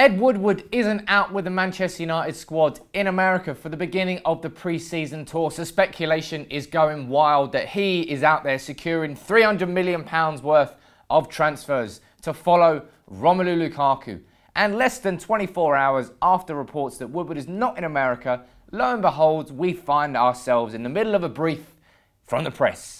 Ed Woodward isn't out with the Manchester United squad in America for the beginning of the pre-season tour, so speculation is going wild that he is out there securing £300 million worth of transfers to follow Romelu Lukaku. And less than 24 hours after reports that Woodward is not in America, lo and behold, we find ourselves in the middle of a brief from the press.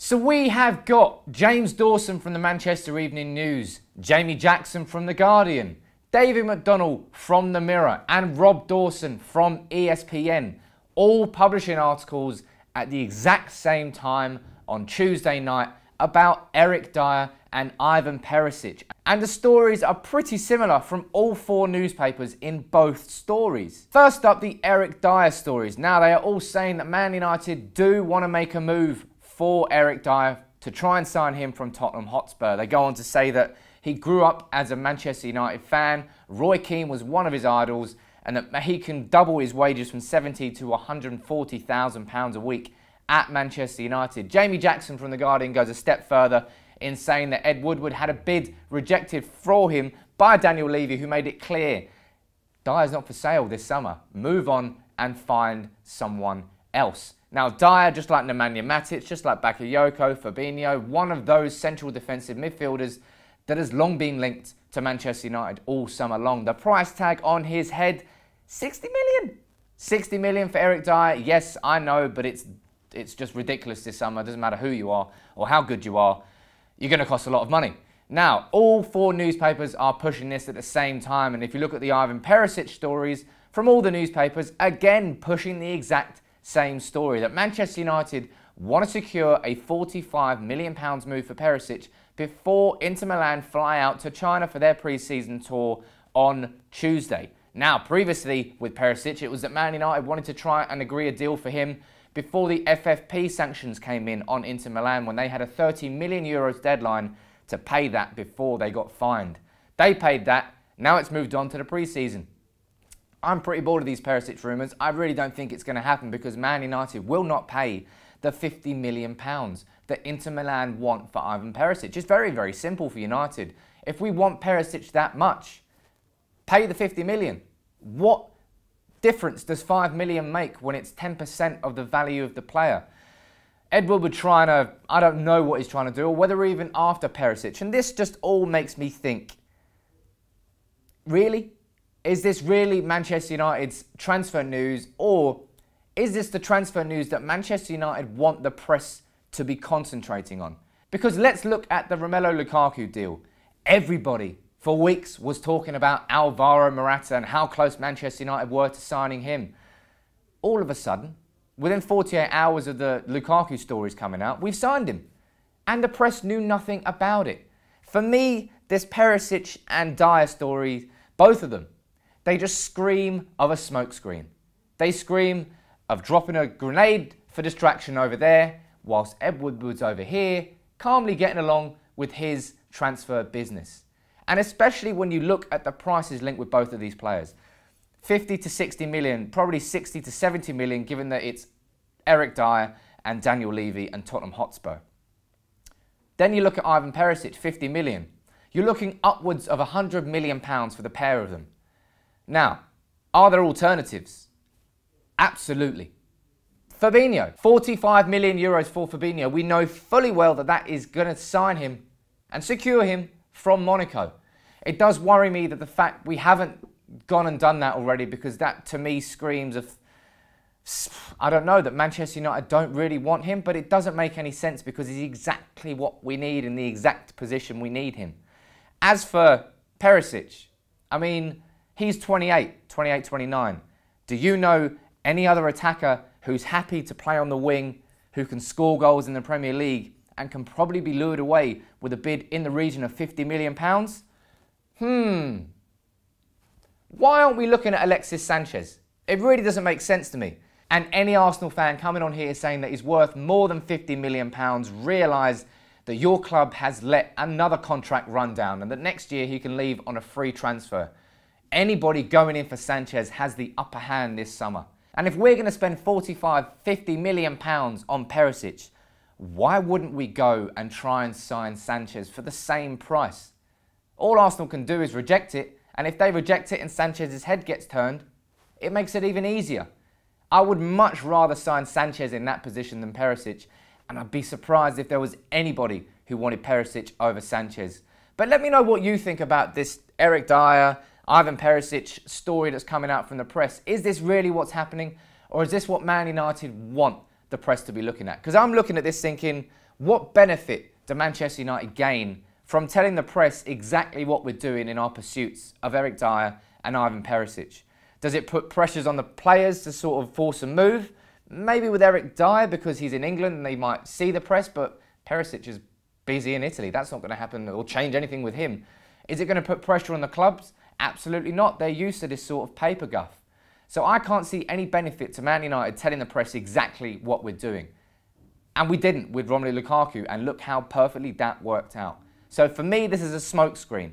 So we have got James Dawson from the Manchester Evening News, Jamie Jackson from The Guardian, David McDonnell from The Mirror, and Rob Dawson from ESPN, all publishing articles at the exact same time on Tuesday night about Eric Dier and Ivan Perisic. And the stories are pretty similar from all four newspapers in both stories. First up, the Eric Dier stories. Now, they are all saying that Man United do want to make a move for Eric Dier to try and sign him from Tottenham Hotspur. They go on to say that he grew up as a Manchester United fan, Roy Keane was one of his idols, and that he can double his wages from £70,000 to £140,000 a week at Manchester United. Jamie Jackson from The Guardian goes a step further in saying that Ed Woodward had a bid rejected for him by Daniel Levy, who made it clear, Dier's not for sale this summer. Move on and find someone else. Now, Dier, just like Nemanja Matic, just like Bakayoko, Fabinho, one of those central defensive midfielders that has long been linked to Manchester United all summer long. The price tag on his head, 60 million. 60 million for Eric Dier. Yes, I know, but it's just ridiculous this summer. It doesn't matter who you are or how good you are. You're going to cost a lot of money. Now, all four newspapers are pushing this at the same time. And if you look at the Ivan Perisic stories from all the newspapers, again, pushing the exact same story, that Manchester United want to secure a £45 million move for Perisic before Inter Milan fly out to China for their pre-season tour on Tuesday. Now, previously with Perisic, it was that Man United wanted to try and agree a deal for him before the FFP sanctions came in on Inter Milan, when they had a €30 million deadline to pay that before they got fined. They paid that, now it's moved on to the pre-season. I'm pretty bored of these Perisic rumours. I really don't think it's going to happen, because Man United will not pay the £50 million that Inter Milan want for Ivan Perisic. It's very, very simple for United. If we want Perisic that much, pay the £50 million. What difference does £5 million make when it's 10% of the value of the player? Ed Woodward trying to, I don't know what he's trying to do, or whether even after Perisic. And this just all makes me think, really? Is this really Manchester United's transfer news, or is this the transfer news that Manchester United want the press to be concentrating on? Because let's look at the Romelu Lukaku deal. Everybody for weeks was talking about Alvaro Morata and how close Manchester United were to signing him. All of a sudden, within 48 hours of the Lukaku stories coming out, we've signed him. And the press knew nothing about it. For me, this Perisic and Dier stories, both of them, they just scream of a smokescreen. They scream of dropping a grenade for distraction over there, whilst Ed Woodward's over here, calmly getting along with his transfer business. And especially when you look at the prices linked with both of these players. 50 to 60 million, probably 60 to 70 million, given that it's Eric Dier and Daniel Levy and Tottenham Hotspur. Then you look at Ivan Perisic, 50 million. You're looking upwards of £100 million for the pair of them. Now, are there alternatives? Absolutely. Fabinho, 45 million euros for Fabinho. We know fully well that that is going to sign him and secure him from Monaco. It does worry me that the fact we haven't gone and done that already, because that to me screams of, I don't know, that Manchester United don't really want him, but it doesn't make any sense because he's exactly what we need in the exact position we need him. As for Perisic, I mean, he's 28, 29. Do you know any other attacker who's happy to play on the wing, who can score goals in the Premier League and can probably be lured away with a bid in the region of £50 million? Why aren't we looking at Alexis Sanchez? It really doesn't make sense to me. And any Arsenal fan coming on here saying that he's worth more than £50 million, realise that your club has let another contract run down and that next year he can leave on a free transfer. Anybody going in for Sanchez has the upper hand this summer. And if we're going to spend £45–50 million on Perisic, why wouldn't we go and try and sign Sanchez for the same price? All Arsenal can do is reject it And if they reject it and Sanchez's head gets turned, it makes it even easier. I would much rather sign Sanchez in that position than Perisic, and I'd be surprised if there was anybody who wanted Perisic over Sanchez. But let me know what you think about this Eric Dier, Ivan Perisic story that's coming out from the press. Is this really what's happening, or is this what Man United want the press to be looking at? Because I'm looking at this thinking, what benefit do Manchester United gain from telling the press exactly what we're doing in our pursuits of Eric Dier and Ivan Perisic? Does it put pressures on the players to sort of force a move? Maybe with Eric Dier because he's in England and they might see the press, but Perisic is busy in Italy. That's not going to happen or change anything with him. Is it going to put pressure on the clubs? Absolutely not. They're used to this sort of paper guff. So I can't see any benefit to Man United telling the press exactly what we're doing. And we didn't with Romelu Lukaku, and look how perfectly that worked out. So for me, this is a smokescreen.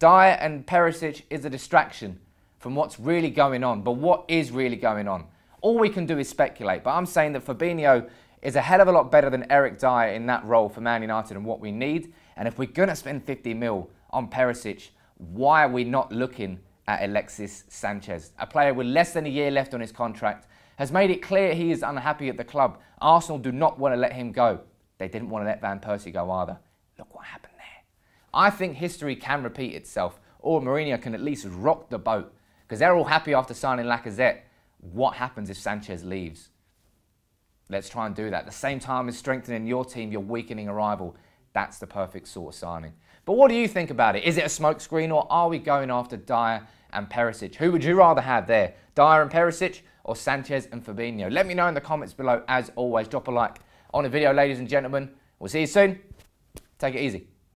Dier and Perisic is a distraction from what's really going on. But what is really going on? All we can do is speculate. But I'm saying that Fabinho is a hell of a lot better than Eric Dier in that role for Man United and what we need. And if we're going to spend 50 mil on Perisic, why are we not looking at Alexis Sanchez? A player with less than a year left on his contract has made it clear he is unhappy at the club. Arsenal do not want to let him go. They didn't want to let Van Persie go either. Look what happened there. I think history can repeat itself, or Mourinho can at least rock the boat, because they're all happy after signing Lacazette. What happens if Sanchez leaves? Let's try and do that. At the same time as strengthening your team, you're weakening a rival. That's the perfect sort of signing. But what do you think about it? Is it a smokescreen, or are we going after Dier and Perisic? Who would you rather have there? Dier and Perisic, or Sanchez and Fabinho? Let me know in the comments below. As always, drop a like on the video, ladies and gentlemen. We'll see you soon. Take it easy.